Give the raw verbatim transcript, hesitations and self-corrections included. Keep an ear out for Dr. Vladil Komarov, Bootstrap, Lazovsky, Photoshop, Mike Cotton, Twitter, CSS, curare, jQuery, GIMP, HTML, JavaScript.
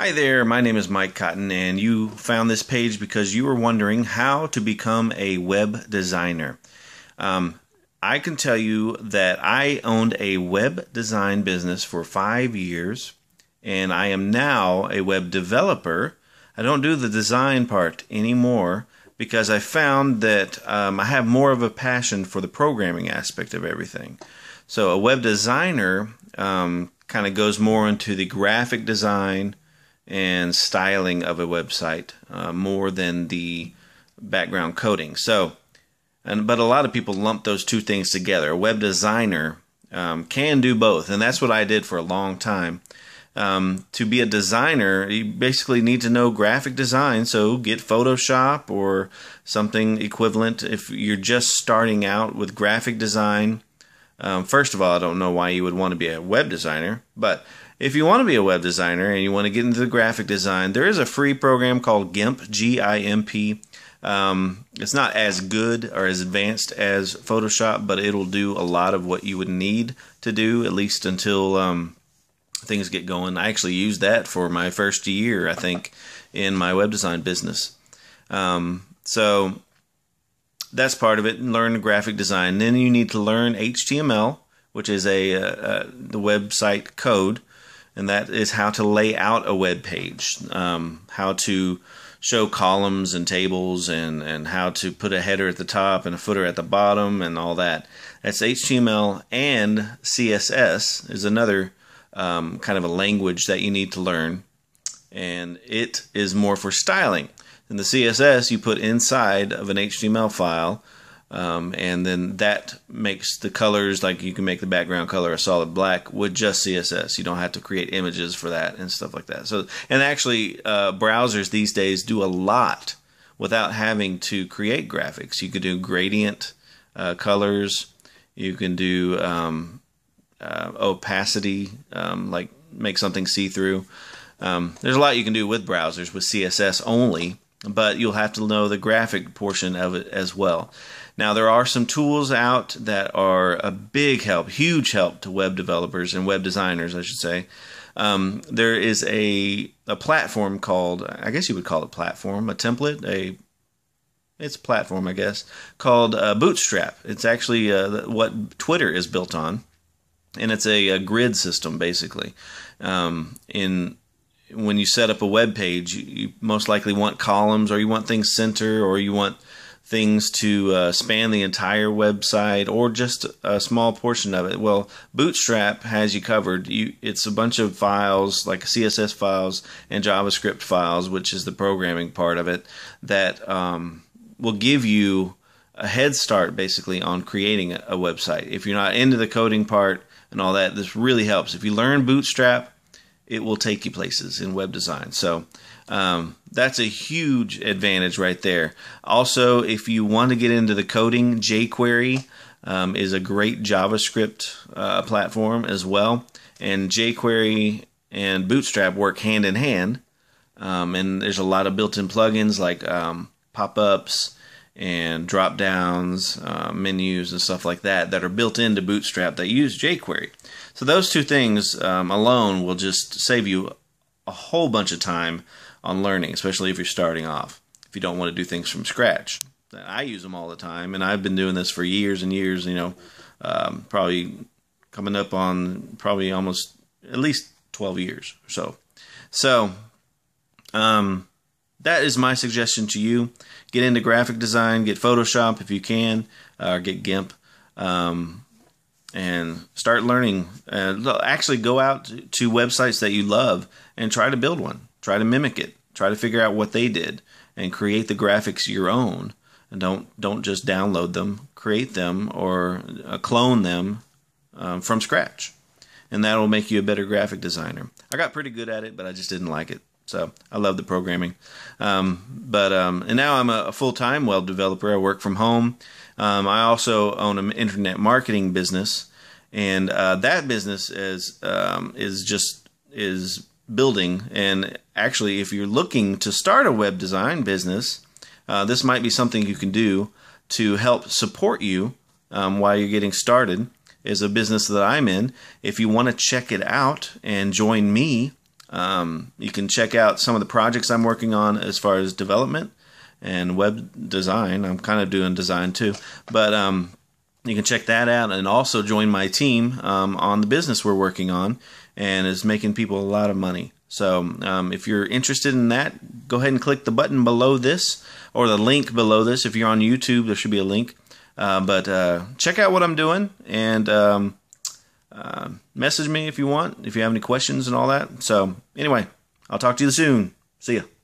Hi there, my name is Mike Cotton, and you found this page because you were wondering how to become a web designer. Um, I can tell you that I owned a web design business for five years, and I am now a web developer. I don't do the design part anymore because I found that um, I have more of a passion for the programming aspect of everything. So a web designer um, kind of goes more into the graphic design and styling of a website uh, more than the background coding. So, and but a lot of people lump those two things together. A web designer um, can do both, and that's what I did for a long time. Um, to be a designer, you basically need to know graphic design, so get Photoshop or something equivalent if you're just starting out with graphic design. Um, first of all, I don't know why you would want to be a web designer, but if you want to be a web designer and you want to get into the graphic design, there is a free program called GIMP, G I M P. Um, it's not as good or as advanced as Photoshop, but it'll do a lot of what you would need to do, at least until um, things get going. I actually used that for my first year, I think, in my web design business. Um, so that's part of it, and learn graphic design. Then you need to learn H T M L, which is a uh, uh, the website code. And that is how to lay out a web page, um, how to show columns and tables, and, and how to put a header at the top and a footer at the bottom and all that. That's H T M L, and C S S is another um, kind of a language that you need to learn. And it is more for styling. And the C S S you put inside of an H T M L file, um, and then that makes the colors, like you can make the background color a solid black with just C S S. You don't have to create images for that and stuff like that. So, and actually uh, browsers these days do a lot without having to create graphics. You could do gradient uh, colors. You can do um, uh, opacity, um, like make something see-through. Um, there's a lot you can do with browsers with C S S only, but you'll have to know the graphic portion of it as well. Now, there are some tools out that are a big help, huge help to web developers and web designers, I should say. Um, there is a, a platform called, I guess you would call it platform, a template, a it's a platform, I guess, called uh, Bootstrap. It's actually uh, what Twitter is built on, and it's a, a grid system, basically. Um, in When you set up a web page, you most likely want columns, or you want things center, or you want things to uh, span the entire website, or just a small portion of it. Well, Bootstrap has you covered. You, it's a bunch of files, like C S S files and JavaScript files, which is the programming part of it, that um, will give you a head start, basically, on creating a website. If you're not into the coding part and all that, this really helps. If you learn Bootstrap, it will take you places in web design. So um, that's a huge advantage right there. Also, if you want to get into the coding, jQuery um, is a great JavaScript uh, platform as well. And jQuery and Bootstrap work hand in hand. Um, and there's a lot of built-in plugins like um, pop-ups and drop-downs, uh, menus and stuff like that that are built into Bootstrap that use jQuery. So those two things um, alone will just save you a whole bunch of time on learning, especially if you're starting off, if you don't want to do things from scratch. I use them all the time, and I've been doing this for years and years, you know, um, probably coming up on probably almost at least twelve years or so. So um, that is my suggestion to you. Get into graphic design, get Photoshop if you can, uh, or get GIMP. Um, and start learning. Uh, actually go out to websites that you love and try to build one. Try to mimic it. Try to figure out what they did and create the graphics your own. And don't, don't just download them. Create them or uh, clone them um, from scratch. And that will make you a better graphic designer. I got pretty good at it, but I just didn't like it. So I love the programming. Um, but um, and now I'm a, a full-time web developer. I work from home. Um, I also own an internet marketing business, and uh, that business is um, is just is building. And actually, if you're looking to start a web design business, uh, this might be something you can do to help support you um, while you're getting started. Is a business that I'm in. If you want to check it out and join me, Um, you can check out some of the projects I'm working on as far as development and web design. I'm kind of doing design too, but um, you can check that out, and also join my team um, on the business we're working on, and is making people a lot of money. So um, if you're interested in that, go ahead and click the button below this, or the link below this. If you're on YouTube, there should be a link. Uh, but uh, check out what I'm doing, and um, uh, message me if you want, if you have any questions and all that. So anyway, I'll talk to you soon. See ya.